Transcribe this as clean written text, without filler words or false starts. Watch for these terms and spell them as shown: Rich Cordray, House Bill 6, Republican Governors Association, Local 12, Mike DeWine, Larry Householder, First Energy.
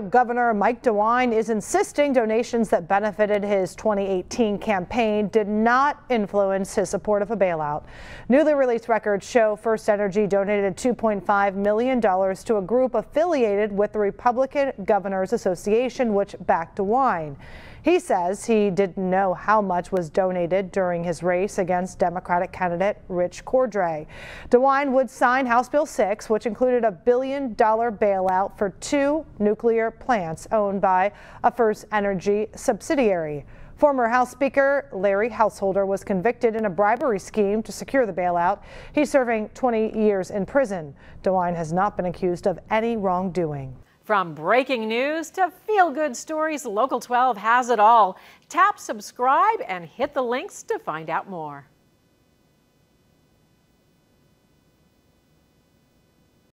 Governor Mike DeWine is insisting donations that benefited his 2018 campaign did not influence his support of a bailout. Newly released records show First Energy donated $2.5 million to a group affiliated with the Republican Governors Association, which backed DeWine. He says he didn't know how much was donated during his race against Democratic candidate Rich Cordray. DeWine would sign House Bill 6, which included $1 billion bailout for 2 nuclear plants owned by a First Energy subsidiary. Former House Speaker Larry Householder was convicted in a bribery scheme to secure the bailout. He's serving 20 years in prison. DeWine has not been accused of any wrongdoing. From breaking news to feel-good stories, Local 12 has it all. Tap subscribe and hit the links to find out more.